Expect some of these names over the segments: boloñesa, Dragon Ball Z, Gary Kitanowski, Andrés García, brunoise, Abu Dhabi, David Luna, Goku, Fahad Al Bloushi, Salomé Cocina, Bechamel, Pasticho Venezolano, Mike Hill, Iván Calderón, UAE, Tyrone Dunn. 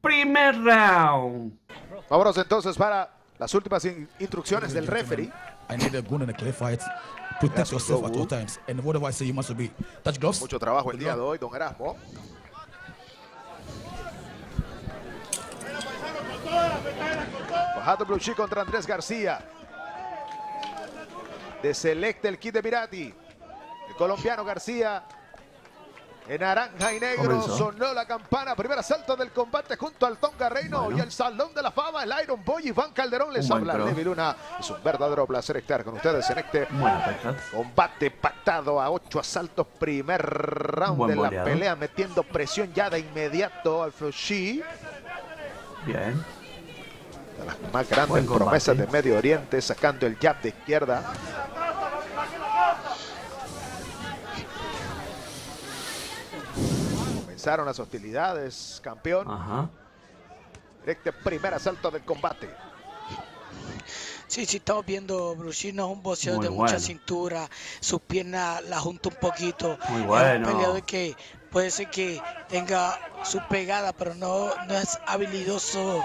primer round. Vámonos entonces para las últimas instrucciones del referee. Mucho trabajo el día de hoy, don Erasmo. Fahad Al Bloushi contra Andrés García. Deselecta el kit de Pirati. El colombiano García. En naranja y negro sonó la campana. Primer asalto del combate junto al Tonga Reino y el Salón de la Fama. El Iron Boy Iván Calderón les habla. David Luna. Es un verdadero placer estar con ustedes en este combate pactado a 8 asaltos. Primer round de la pelea, metiendo presión ya de inmediato al Bloushi. Bien. De las más grandes promesas de Medio Oriente, sacando el jab de izquierda. Comenzaron las hostilidades, campeón. Ajá. Este primer asalto del combate. Sí, sí, estamos viendo, Bloushi no es un boxeador de mucha cintura, sus piernas las junta un poquito. Muy bueno. Es un peleador que puede ser que tenga su pegada, pero no es habilidoso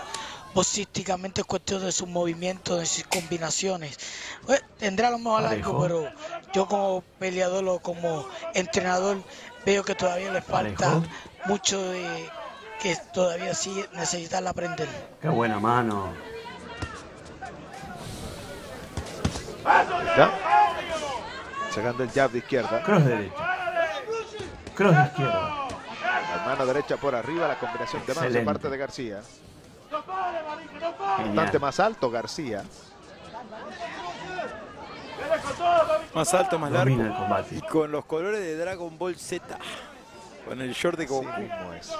boxísticamente, es cuestión de sus movimientos, de sus combinaciones. Pues, tendrá lo mejor algo, pero yo como peleador o como entrenador veo que todavía le falta mucho, de que todavía sí necesitan aprender. Qué buena mano. ¿Ya? Sacando el jab de izquierda. Cross de derecha. Cross de izquierda. La mano derecha por arriba, la combinación de manos de parte de García. Genial. Bastante más alto García. Más alto, más largo. Y con los colores de Dragon Ball Z. Con el short de Goku. Sí,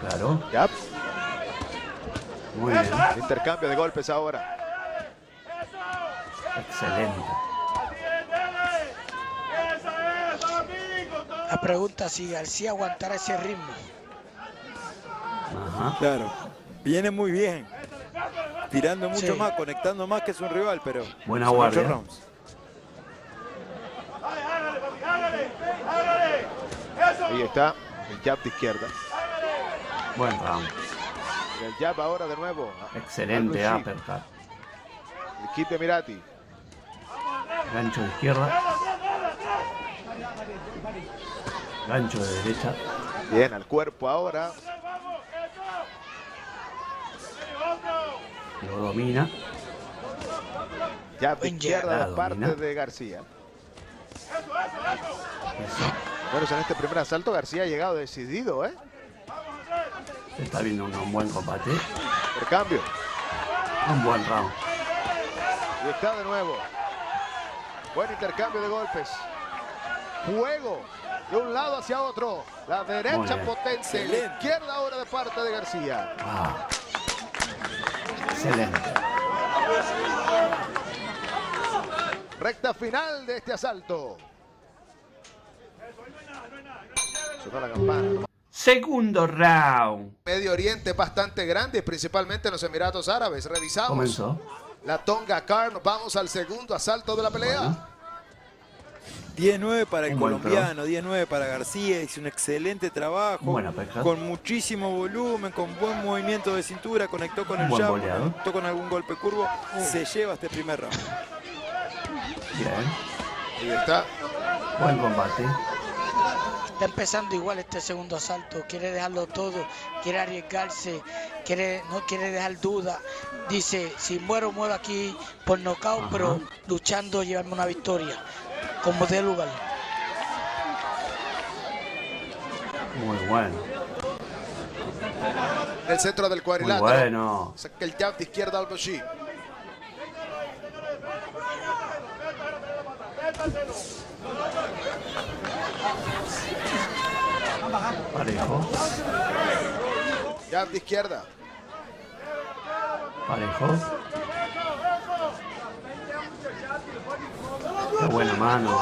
claro. Yep. Muy bien. Intercambio de golpes ahora. Excelente. La pregunta es si García aguantará ese ritmo. Ajá. Claro, viene muy bien. Tirando mucho más, conectando más que su rival, pero... Buena guardia. Ahí está, el jab de izquierda. Buen round. El jab ahora de nuevo. Excelente uppercut. El kit de Mirati. Gancho de izquierda. Gancho de derecha. Bien, al cuerpo ahora. Lo domina. Ya de izquierda de parte de García. Bueno, en este primer asalto García ha llegado decidido, ¿eh? Está viendo un buen combate. Por cambio. Un buen round. Y está de nuevo. Buen intercambio de golpes. Juego de un lado hacia otro. La derecha potente. La izquierda ahora de parte de García. Wow. Excelente. Recta final de este asalto. Sonó la campana. Segundo round. Medio Oriente es bastante grande, principalmente en los Emiratos Árabes. Revisamos la Tonga Card. Vamos al segundo asalto de la pelea. 19 para el colombiano, 19 para García. Hizo un excelente trabajo, con muchísimo volumen, con buen movimiento de cintura. Conectó con el jab, conectó con algún golpe curvo. Se lleva este primer round. Bien. Ahí está. Buen combate. Está empezando igual este segundo asalto. Quiere dejarlo todo, quiere arriesgarse, no quiere dejar duda. Dice, si muero, muero aquí por nocaut, pero luchando llevarme una victoria. Como de lugar. Muy bueno. El centro del cuadrilátero. Muy bueno. Saca el jab de izquierda al Bloushi. Parejo. Jab de izquierda. Parejo. Qué buena mano.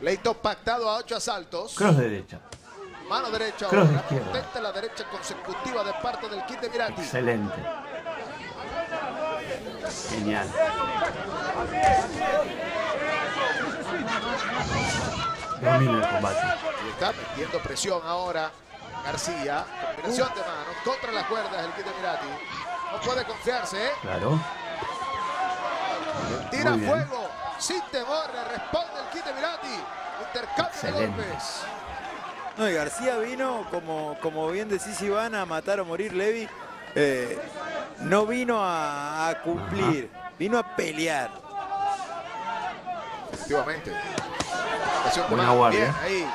Pleito pactado a 8 asaltos. Cross de derecha. Mano derecha. Cross de izquierda. Intenta la derecha consecutiva de parte del kit de Mirati. Excelente. Genial. Domina el combate. Y está metiendo presión ahora García. Combinación de manos contra las cuerdas el Kid de Mirati. No puede confiarse, ¿eh? Claro. Tira fuego. Sin temor le responde el Kid de Mirati. Intercambio de golpes. No, y García vino, como bien decís, Iván, a matar o morir, Levi. No vino a cumplir, vino a pelear. Efectivamente. Buena guardia. Bien, ahí.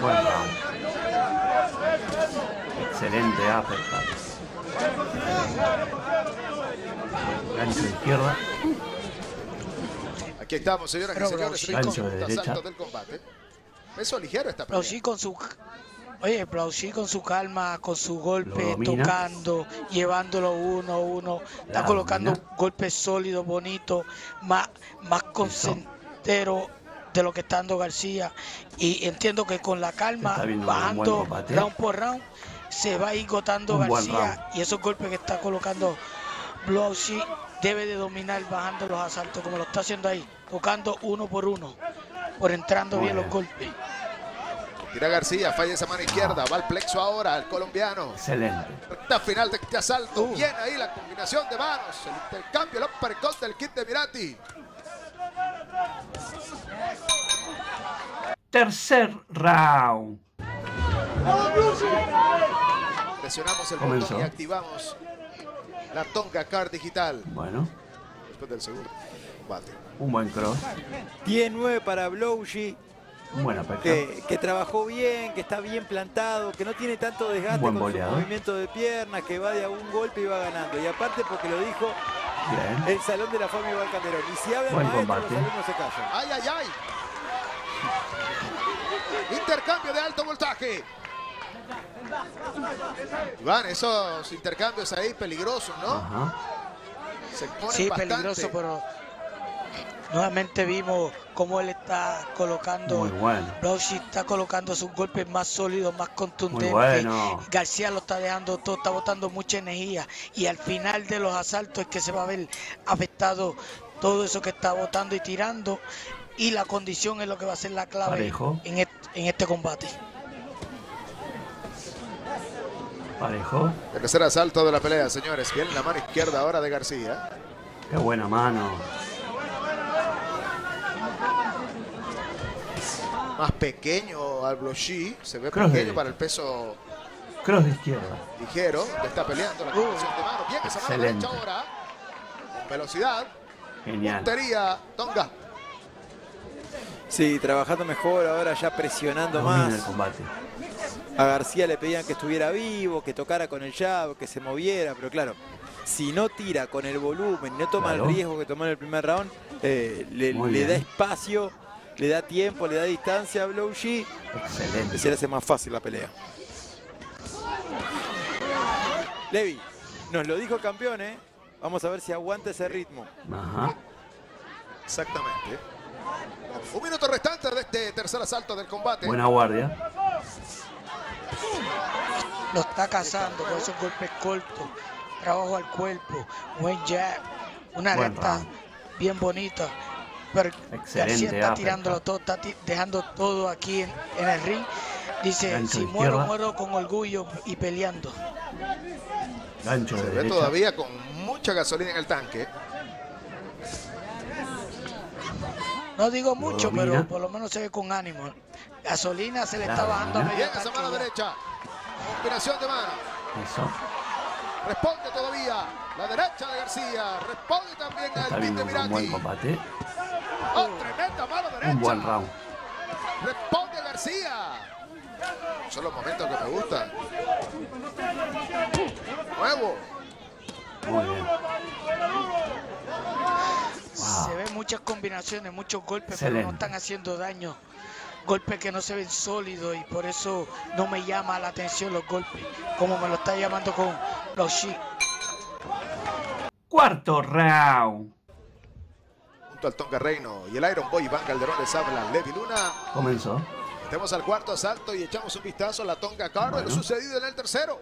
Buen round. Excelente uppercut. Gancho de izquierda. Aquí estamos, señoras y señores. Gancho de derecha. Del combate. Peso ligero esta pelea. Bloushi con su... Oye, Bloushi con su calma, con su golpe, tocando, llevándolo uno a uno. Está colocando un golpe sólido, bonito, más consentero de lo que está dando García. Y entiendo que con la calma, bajando round por round, se va a ir gotando García. Y esos golpes que está colocando Bloushi debe de dominar bajando los asaltos, como lo está haciendo ahí, tocando uno por uno, por entrando bien los golpes. Tira García, falla esa mano izquierda, va al plexo ahora, el colombiano. Excelente. Recta final de este asalto, bien ahí la combinación de manos, el intercambio, el uppercut del Kid de Mirati. Tercer round. Presionamos el botón y activamos la Tonga Card Digital. Bueno. Después del segundo combate. Un buen cross. 10-9 para Bloushi. Buena que trabajó bien, que está bien plantado, que no tiene tanto desgaste con su movimiento de piernas, que va de a un golpe y va ganando. Y aparte porque lo dijo el Salón de la Fama Iván Calderón. Y si habla el maestro, los alumnos se callan. ¡Ay, ay, ay! Intercambio de alto voltaje. Iván, esos intercambios ahí peligrosos, ¿no? Ajá. Se pone bastante peligroso, pero... Nuevamente vimos cómo él está colocando, Bloushi está colocando sus golpes más sólidos, más contundentes. García lo está dejando todo, está botando mucha energía. Y al final de los asaltos es que se va a ver afectado todo eso que está botando y tirando. Y la condición es lo que va a ser la clave en este combate. Parejo. El tercer asalto de la pelea, señores. Bien la mano izquierda ahora de García. Qué buena mano. Más pequeño al Bloushi, se ve pequeño para el peso. Cross de izquierda. Ligero, le está peleando la combinación de manos. Bien, esa mano derecha ahora. Con velocidad. Genial. Puntería, Tonga. Sí, trabajando mejor ahora, ya presionando más. El combate. A García le pedían que estuviera vivo, que tocara con el jab, que se moviera, pero claro, si no tira con el volumen, no toma el riesgo que tomó en el primer round, le da espacio. Le da tiempo, le da distancia a Bloushi. Excelente. Se le hace más fácil la pelea. Levi, nos lo dijo el campeón, ¿eh? Vamos a ver si aguanta ese ritmo. Ajá. Exactamente. Un minuto restante de este tercer asalto del combate. Buena guardia. Lo está cazando con esos golpes cortos. Trabajo al cuerpo. Buen jab. Una recta bien bonita. Pero García está tirándolo todo, está dejando todo aquí en el ring. Dice, si muero, muero con orgullo y peleando. Gancho de derecha. Se ve todavía con mucha gasolina en el tanque. No digo mucho, pero por lo menos se ve con ánimo. Gasolina se le está bajando a medio tanque. Bien, esa mano derecha. Combinación de manos. Eso. Responde todavía la derecha de García. Responde también al Kid de Mirati. Buen combate. Oh, tremenda mano derecha. Un buen round. Responde García. Son los momentos que me gustan. Nuevo. Muy bien. Se ven muchas combinaciones, muchos golpes, pero no están haciendo daño. Golpes que no se ven sólidos y por eso no me llama la atención los golpes, como me lo está llamando con Bloushi. Cuarto round. Al Tonga Reino y el Iron Boy Iván Calderón les habla Levi Luna. Comenzó. Metemos al cuarto asalto y echamos un vistazo a la Tonga Card, lo sucedido en el tercero.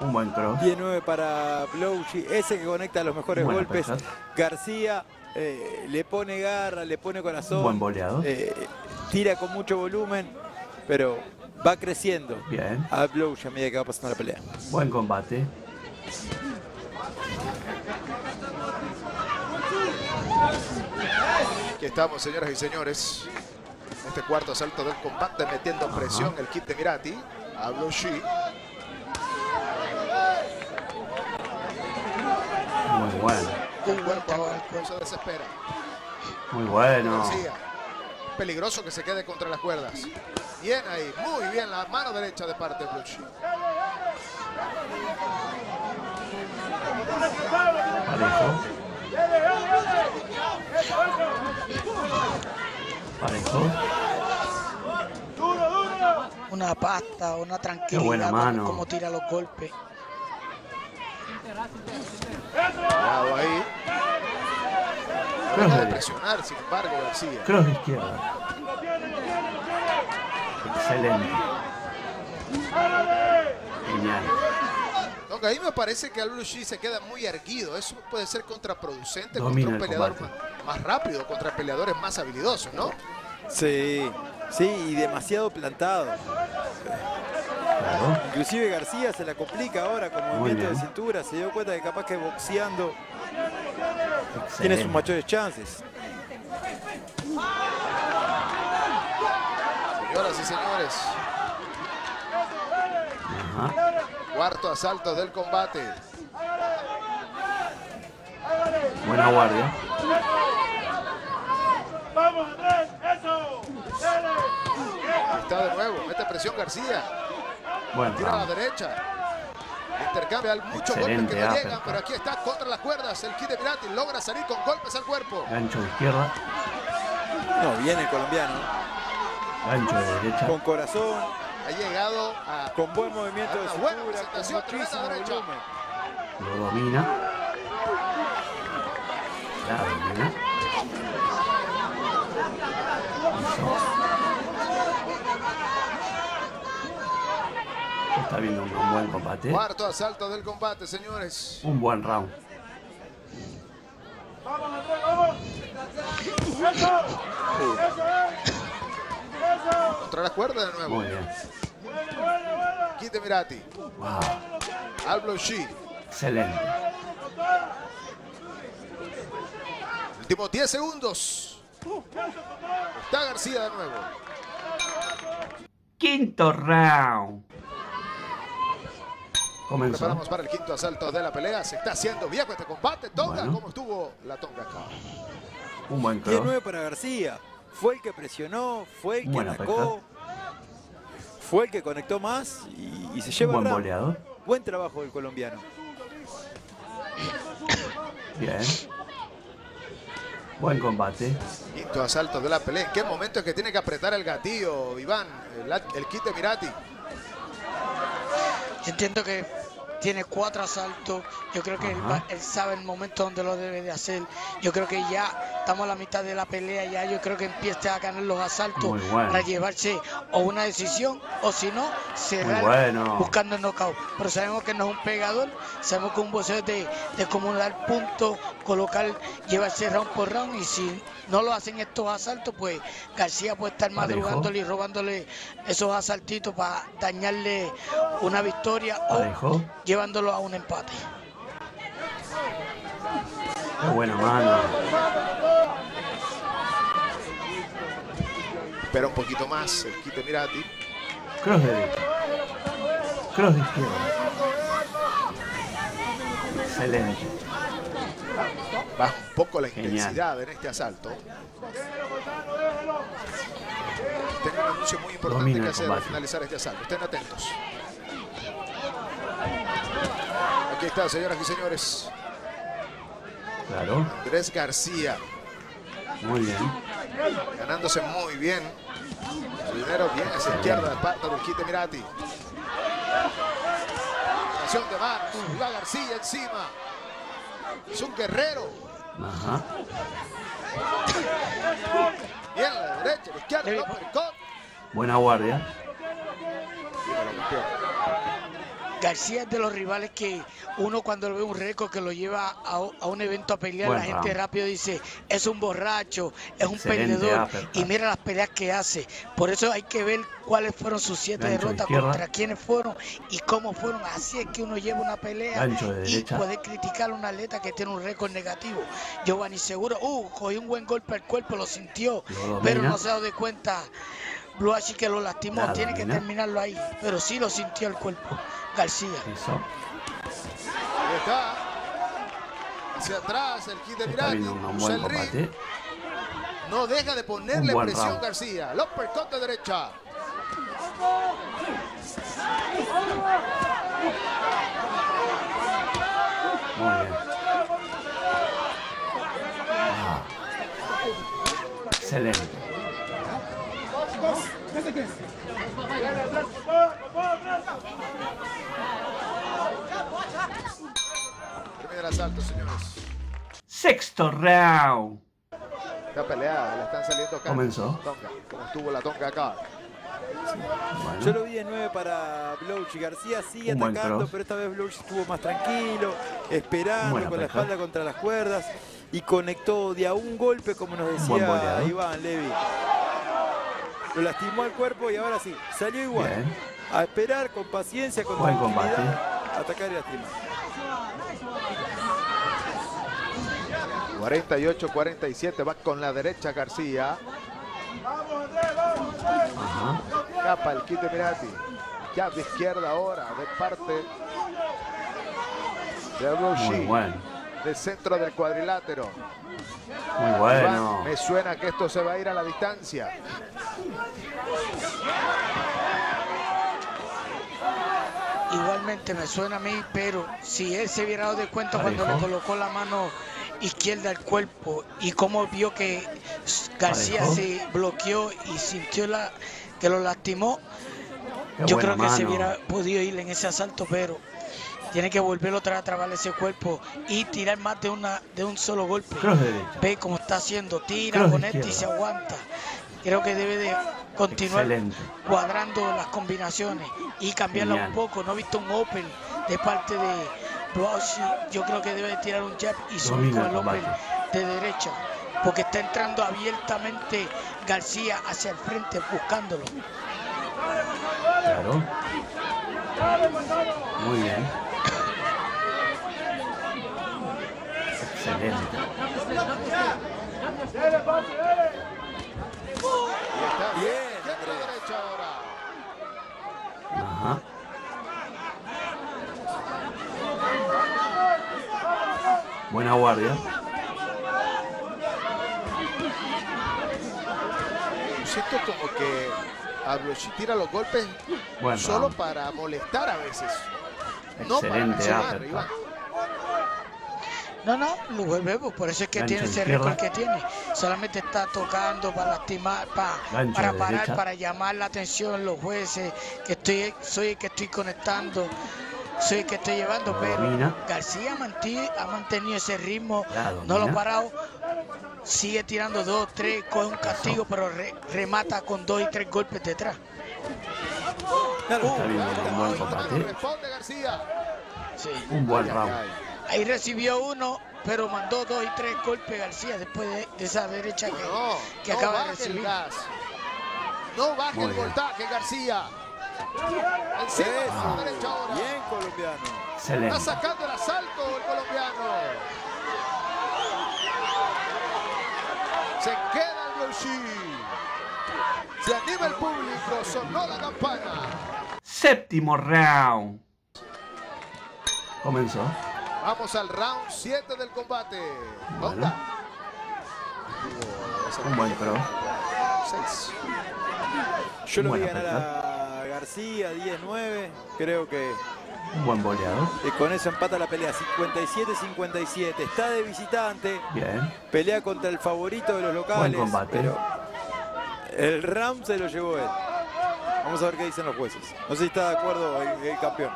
Un buen cross. 19 para Bloushi, ese que conecta los mejores golpes. Pesas. García le pone garra, le pone corazón. Buen boleado. Tira con mucho volumen, pero va creciendo. Bien. A Bloushi a medida que va pasando la pelea. Buen combate. Aquí estamos, señoras y señores. En este cuarto asalto del combate, metiendo presión el kit de Mirati a Bloushi. Muy bueno. Un buen trabajo, se desespera. Muy bueno. García. Peligroso que se quede contra las cuerdas. Bien ahí, muy bien la mano derecha de parte de Bloushi. Parejo. Una pasta, una tranquilidad. Qué buena mano. Como tira los golpes. Cuidado ahí. Deja de presionar, sin embargo, García. Cross de izquierda. Excelente. Genial. Aunque ahí me parece que Al Bloushi se queda muy erguido. Eso puede ser contraproducente contra un peleador más rápido, contra peleadores más habilidosos, ¿no? Sí, sí, y demasiado plantado. Claro. Inclusive García se la complica ahora con movimiento de cintura. Se dio cuenta que capaz que boxeando tiene sus mayores chances. Señoras y señores. Cuarto asalto del combate. Buena guardia. Vamos, Andrés, eso. Está de nuevo, mete presión García. Bueno, tira a la derecha. Intercambia muchos golpes que le llegan, pero aquí está contra las cuerdas. El kit de Mirati logra salir con golpes al cuerpo. Gancho de izquierda. No, viene el colombiano. Gancho de derecha. Con corazón. Ha llegado a con buen movimiento de cintura, lo domina. La domina. Está viendo un buen combate. Cuarto asalto del combate, señores. Un buen round. Vamos, Andrés, vamos. Contra la cuerda de nuevo. Muy bien. Kit de Mirati. Wow. Al Bloushi. Excelente. Últimos 10 segundos. Está García de nuevo. Quinto round. Comenzó. Preparamos para el quinto asalto de la pelea. Se está haciendo viejo este combate. Tonga, ¿cómo estuvo la tonga acá? Un buen cross. 19 para García. Fue el que presionó, fue el que atacó, fue el que conectó más y se lleva buen boleado. Buen trabajo del colombiano. Bien. Buen combate. Quinto asalto de la pelea. ¿En qué momento es que tiene que apretar el gatillo, Iván? El kit de Mirati. Entiendo que tiene 4 asaltos. Yo creo que él sabe el momento donde lo debe de hacer. Yo creo que ya estamos a la mitad de la pelea. Ya yo creo que empieza a ganar los asaltos para llevarse o una decisión o si no, cerrar buscando el knockout. Pero sabemos que no es un pegador. Sabemos que un boxeo es de acumular puntos, colocar, llevarse round por round. Y si no lo hacen estos asaltos, pues García puede estar madrugándole y robándole esos asaltitos para dañarle una victoria o llevándolo a un empate. Qué buena mano. Espera un poquito más el kit de Mirati. Cross de derecha. Cross de izquierda. Excelente. Baja un poco la intensidad en este asalto. Tengo un anuncio muy importante que hacer al finalizar este asalto. Estén atentos. Aquí está, señoras y señores. Claro. Andrés García. Muy bien. Ganándose muy bien. Primero bien hacia izquierda de parte del kit de Mirati. Acción de mano. Iba García encima. Es un guerrero. Ajá. Bien a la derecha, a la izquierda, el uppercut. Buena guardia. García es de los rivales que uno cuando ve un récord que lo lleva a un evento a pelear, la gente rápido dice, es un borracho, es un perdedor, y mira las peleas que hace. Por eso hay que ver cuáles fueron sus 7 derrotas, contra quiénes fueron y cómo fueron. Así es que uno lleva una pelea y puede criticar a un atleta que tiene un récord negativo. Giovanni Seguro, cogió un buen golpe al cuerpo, lo sintió, pero no se ha dado cuenta. Bloushi que lo lastimó, tiene que terminarlo ahí, pero sí lo sintió el cuerpo, García. Eso. Ahí está. Hacia atrás, el kit de Miraki, usa el ring. No deja de ponerle presión García. López corta derecha. Muy bien. Excelente. Termina el asalto, señores. Sexto round. Esta pelea la están saliendo acá. Comenzó. Como estuvo la tonga acá. Bueno. Yo lo vi de 9 para Bloushi. García sigue atacando, pero esta vez Bloushi estuvo más tranquilo, esperando, con la espalda contra las cuerdas, y conectó de a un golpe, como nos decía Iván Levi. Lo lastimó al cuerpo y ahora sí, salió igual. Bien. A esperar con paciencia, con tranquilidad, atacar y lastimar. 48-47, va con la derecha García. Capa el kit de Mirati. Ya de izquierda ahora, de parte de Bloushi. Del centro del cuadrilátero. Muy bueno. Iván, me suena que esto se va a ir a la distancia. Igualmente me suena a mí, pero si él se hubiera dado de cuenta cuando le colocó la mano izquierda al cuerpo y cómo vio que García se bloqueó y sintió que lo lastimó, yo creo que se hubiera podido ir en ese asalto, pero tiene que volverlo a trabar ese cuerpo y tirar más de un solo golpe. Ve cómo está haciendo, tira, conecta y se aguanta. Creo que debe de continuar cuadrando las combinaciones y cambiarla un poco. No he visto un open de parte de Bloushi. Yo creo que debe de tirar un jab y subir con el open de derecha, porque está entrando abiertamente García hacia el frente buscándolo. Claro. Muy bien. Excelente. Ajá. Buena guardia. Siento como que a Bloushi tira los golpes solo para molestar a veces. No para reaccionar, Iván. No, lo volvemos, por eso es que tiene ese récord que tiene. Solamente está tocando para lastimar, para parar, para llamar la atención los jueces, que soy el que estoy conectando, soy el que estoy llevando, pero García ha mantenido ese ritmo, no lo ha parado, sigue tirando 2, 3, coge un castigo, pero remata con 2 y 3 golpes detrás. Responde García. Un buen round. Ahí recibió uno, pero mandó 2 y 3 golpes García después de esa derecha que acaba de recibir. No baje el voltaje, García. Bien, colombiano. Excelente. Está sacando el asalto el colombiano. Se queda el Bloushi. Se anima el público. Sonó la campana. Séptimo round. Comenzó. Vamos al round 7 del combate. Un buen pro. Yo lo voy a ganar a García, 10-9. Creo que un buen boleado. Y con eso empata la pelea, 57-57. Está de visitante. Bien. Pelea contra el favorito de los locales. Buen combate. Pero el round se lo llevó él. Vamos a ver qué dicen los jueces. No sé si está de acuerdo el campeón.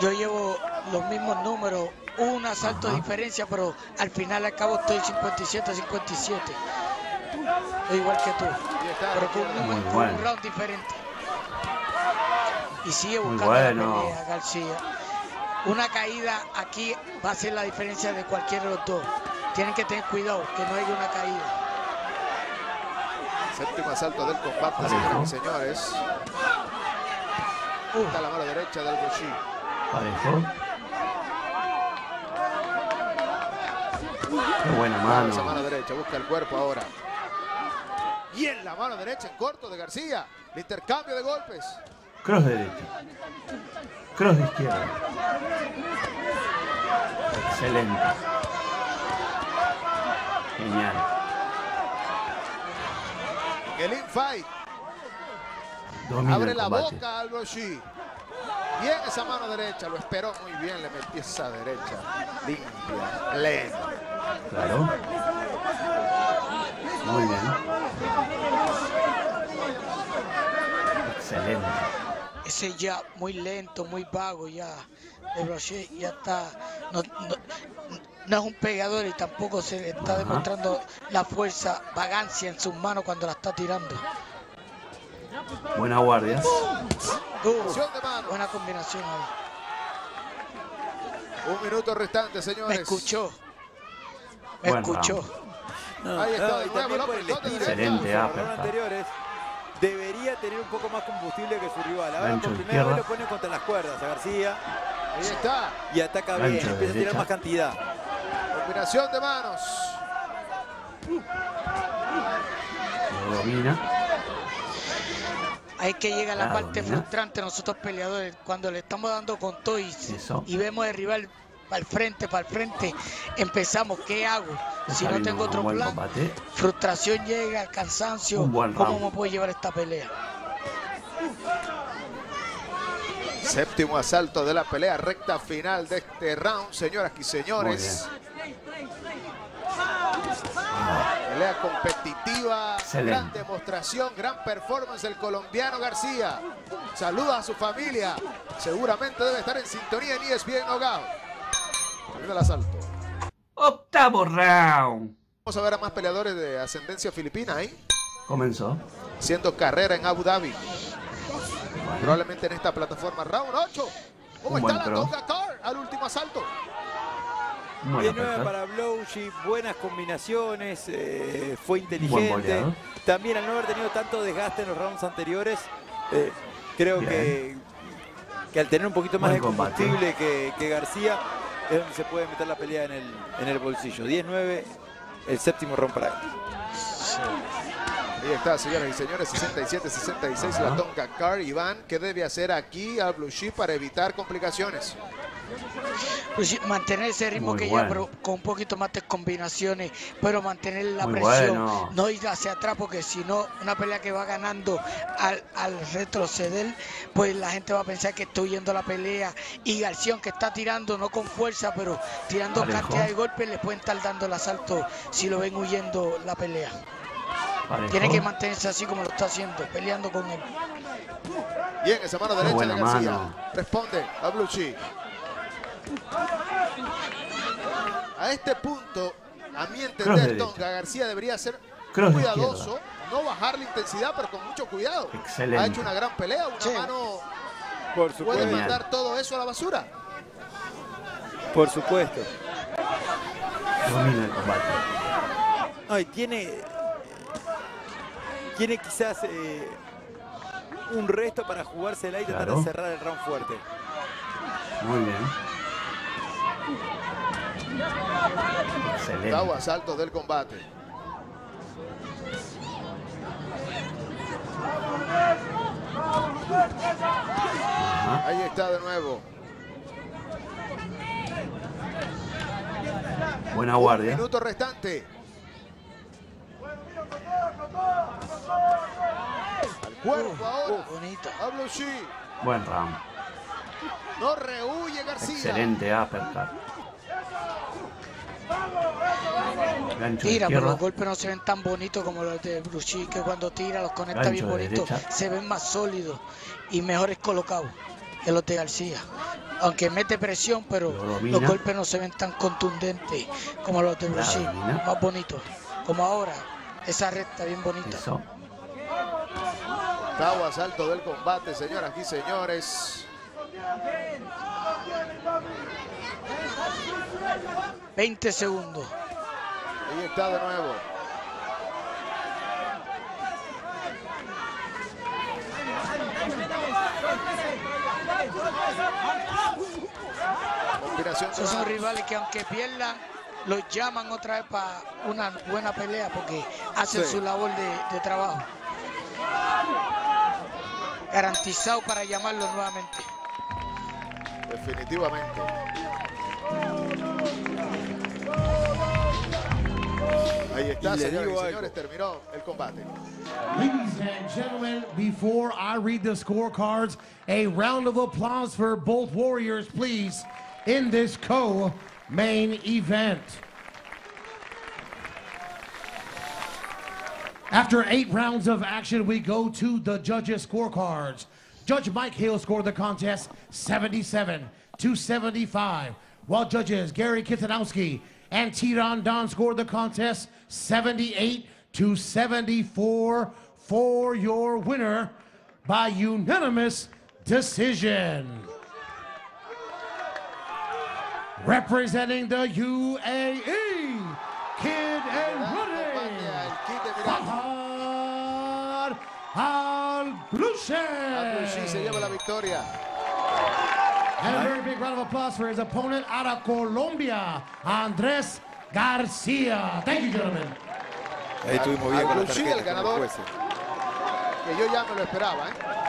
Yo llevo los mismos números, un asalto de diferencia, pero al final al cabo estoy 57-57. Igual que tú. Pero con un round diferente. y sigue buscando la pelea García. Una caída aquí va a ser la diferencia de cualquiera de los dos. Tienen que tener cuidado que no haya una caída. Séptimo asalto del combate, señoras y señores. Está la mano derecha del Bloushi. Qué buena mano. Esa mano derecha, busca el cuerpo ahora. Y en la mano derecha, en corto de García. El intercambio de golpes. Cross de derecha. Cross de izquierda. Excelente. Genial. El infight. Abre la boca al Bloushi. Bien esa mano derecha. Lo esperó muy bien. Le metió esa derecha. Limpia. Plena. Claro. Muy bien. Excelente. Ese ya muy lento, muy vago ya. El Bloushi ya está. No es un pegador y tampoco se le está demostrando la fuerza, vagancia en sus manos cuando la está tirando. Buenas guardias. Buena combinación ahí. Un minuto restante, señores. Me escuchó. Me escuchó. No, ahí está de nuevo, excelente anteriores. Debería tener un poco más combustible que su rival. Ahora por primera vez lo pone contra las cuerdas a García. Ahí está. Y ataca bien, empieza a tirar más cantidad. Combinación de manos. Lo domina. Ahí que llega la parte frustrante nosotros peleadores. Cuando le estamos dando con todo y vemos el rival para el frente, empezamos, ¿qué hago? Si no tengo otro plan, frustración llega, cansancio, ¿cómo me puedo llevar esta pelea? Séptimo asalto de la pelea, recta final de este round, señoras y señores. Pelea competitiva, gran demostración, gran performance del colombiano García. Saluda a su familia, seguramente debe estar en sintonía en ESPN Nogao. Termina el asalto. Octavo round. Vamos a ver a más peleadores de ascendencia filipina ahí. Comenzó. Haciendo carrera en Abu Dhabi. Probablemente en esta plataforma. Round 8. ¿Cómo está la Tonga Car al último asalto? De nuevo para Bloushi. Buenas combinaciones. Fue inteligente. También al no haber tenido tanto desgaste en los rounds anteriores. Creo que al tener un poquito más de combustible que García, es donde se puede meter la pelea en el bolsillo. 10-9. El séptimo round para él. Ahí está, señoras y señores, 67-66, la Tonga Car. Iván, ¿qué debe hacer aquí al Bloushi para evitar complicaciones? Pues mantener ese ritmo lleva, pero con un poquito más de combinaciones, pero mantener la presión, no ir hacia atrás, porque si no, una pelea que va ganando al retroceder, pues la gente va a pensar que está huyendo la pelea, y García, que está tirando, no con fuerza, pero tirando cantidad de golpes, le pueden estar dando el asalto si lo ven huyendo la pelea. Tiene que mantenerse así como lo está haciendo, peleando con él. Bien, esa mano derecha de García. Responde a Bloushi. A este punto, a mi entender, Tonga García debería ser cuidadoso, no bajar la intensidad, pero con mucho cuidado. Excelente. Ha hecho una gran pelea, una mano puede mandar todo eso a la basura. Por supuesto. Domina el combate. Ay, tiene quizás un resto para jugársela y tratar de cerrar el round fuerte. Muy bien. Excelente. Octavo asalto del combate. Ahí está de nuevo. Buena guardia. Un minuto restante. Al cuerpo ahora. A Bloushi. Buen round. No rehuye García. Excelente uppercut. Tira, pero los golpes no se ven tan bonitos como los de Bloushi, que cuando tira los conecta bien bonitos, se ven más sólidos y mejores colocados que los de García. Aunque mete presión, pero los golpes no se ven tan contundentes como los de Bloushi, más bonitos. Como ahora, esa recta bien bonita. Eso. Octavo asalto del combate, señoras y señores. 20 segundos. Ahí está de nuevo. Esos son rivales que aunque pierdan, los llaman otra vez para una buena pelea porque hacen su labor de trabajo. Garantizado para llamarlo nuevamente. Definitivamente. Ahí está, señores y señores, terminó el combate. Ladies and gentlemen, before I read the scorecards, a round of applause for both warriors, please, in this co-main event. After 8 rounds of action, we go to the judges' scorecards. Judge Mike Hill scored the contest 77-75, while judges Gary Kitanowski and Tyrone Dunn scored the contest 78-74 for your winner by unanimous decision. Representing the UAE, kid and running, Fahad Al Bloushi. Al Bloushi se lleva la victoria. And a very big round of applause for his opponent out of Colombia, Andrés García. Thank you, gentlemen. Ahí tuvimos bien con la tarjeta, el ganador, que yo ya me lo esperaba, ¿eh?